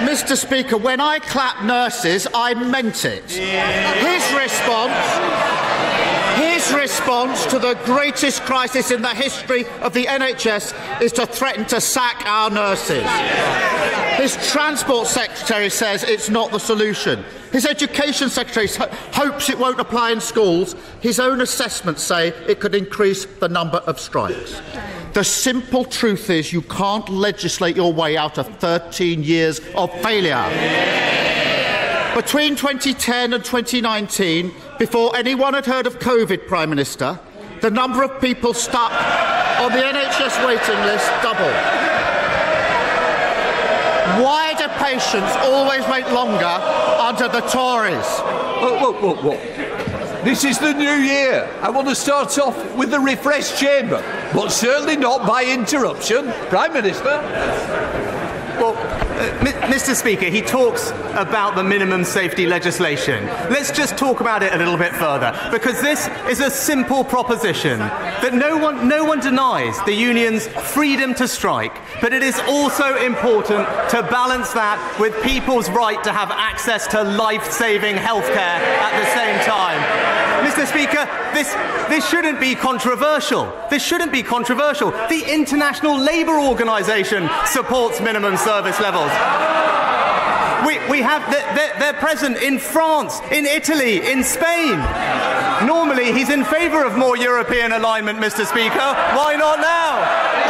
Mr. Speaker, when I clapped nurses, I meant it. Yeah. His response to the greatest crisis in the history of the NHS is to threaten to sack our nurses. His Transport Secretary says it's not the solution. His Education Secretary hopes it won't apply in schools. His own assessments say it could increase the number of strikes. The simple truth is you can't legislate your way out of 13 years of failure. Between 2010 and 2019, before anyone had heard of COVID, Prime Minister, the number of people stuck on the NHS waiting list doubled. Why do patients always wait longer under the Tories? What? This is the new year. I want to start off with the refreshed chamber, but certainly not by interruption, Prime Minister. Mr. Speaker, he talks about the minimum safety legislation. Let's just talk about it a little bit further, because this is a simple proposition that no one denies the union's freedom to strike, but it is also important to balance that with people's right to have access to life-saving healthcare at the same time. Mr. Speaker, this shouldn't be controversial. This shouldn't be controversial. The International Labour Organization supports minimum service levels. We have they're present in France, in Italy, in Spain. Normally, he's in favour of more European alignment, Mr. Speaker. Why not now?